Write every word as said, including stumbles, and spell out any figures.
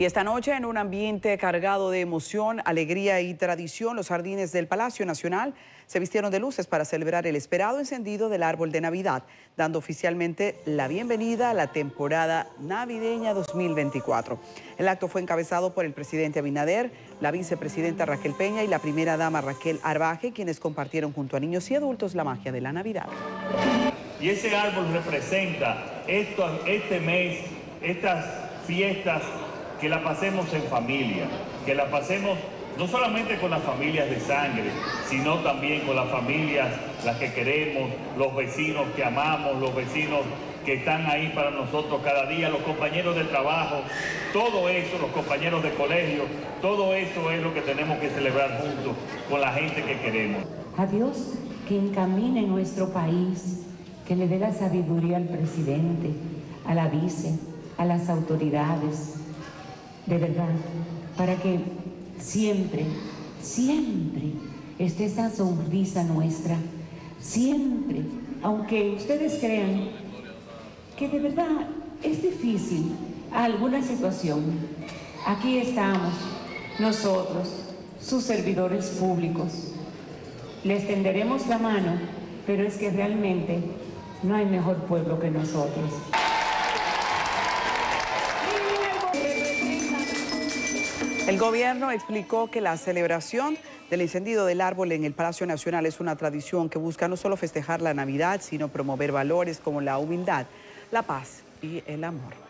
Y esta noche, en un ambiente cargado de emoción, alegría y tradición, los jardines del Palacio Nacional se vistieron de luces para celebrar el esperado encendido del árbol de Navidad, dando oficialmente la bienvenida a la temporada navideña dos mil veinticuatro. El acto fue encabezado por el presidente Abinader, la vicepresidenta Raquel Peña y la primera dama Raquel Arbaje, quienes compartieron junto a niños y adultos la magia de la Navidad. Y ese árbol representa esto, este mes, estas fiestas, que la pasemos en familia, que la pasemos no solamente con las familias de sangre, sino también con las familias las que queremos, los vecinos que amamos, los vecinos que están ahí para nosotros cada día, los compañeros de trabajo, todo eso, los compañeros de colegio, todo eso es lo que tenemos que celebrar juntos con la gente que queremos. A Dios que encamine nuestro país, que le dé la sabiduría al presidente, a la vice, a las autoridades, de verdad, para que siempre, siempre esté esa sonrisa nuestra, siempre, aunque ustedes crean que de verdad es difícil alguna situación. Aquí estamos nosotros, sus servidores públicos. Les tenderemos la mano, pero es que realmente no hay mejor pueblo que nosotros. El gobierno explicó que la celebración del encendido del árbol en el Palacio Nacional es una tradición que busca no solo festejar la Navidad, sino promover valores como la humildad, la paz y el amor.